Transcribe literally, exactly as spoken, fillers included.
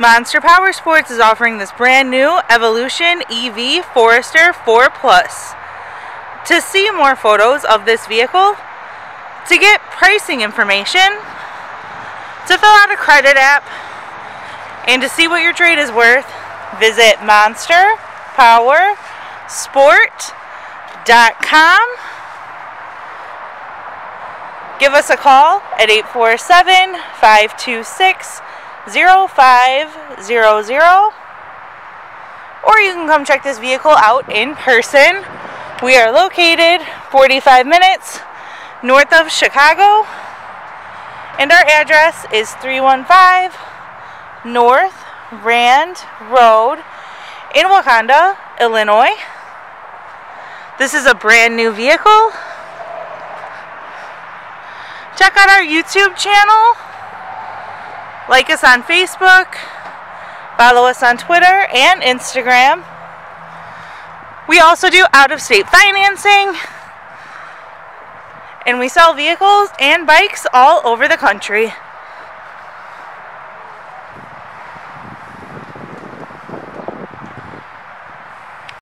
Monster Powersports is offering this brand new Evolution E V Forester four plus. To see more photos of this vehicle, to get pricing information, to fill out a credit app, and to see what your trade is worth, visit monster powersport dot com. Give us a call at eight four seven, five two six, zero five zero zero, or you can come check this vehicle out in person. We are located forty-five minutes north of Chicago, and our address is three one five North Rand Road in Wauconda, Illinois. This is a brand new vehicle. Check out our YouTube channel. Like us on Facebook, follow us on Twitter and Instagram. We also do out-of-state financing, and we sell vehicles and bikes all over the country.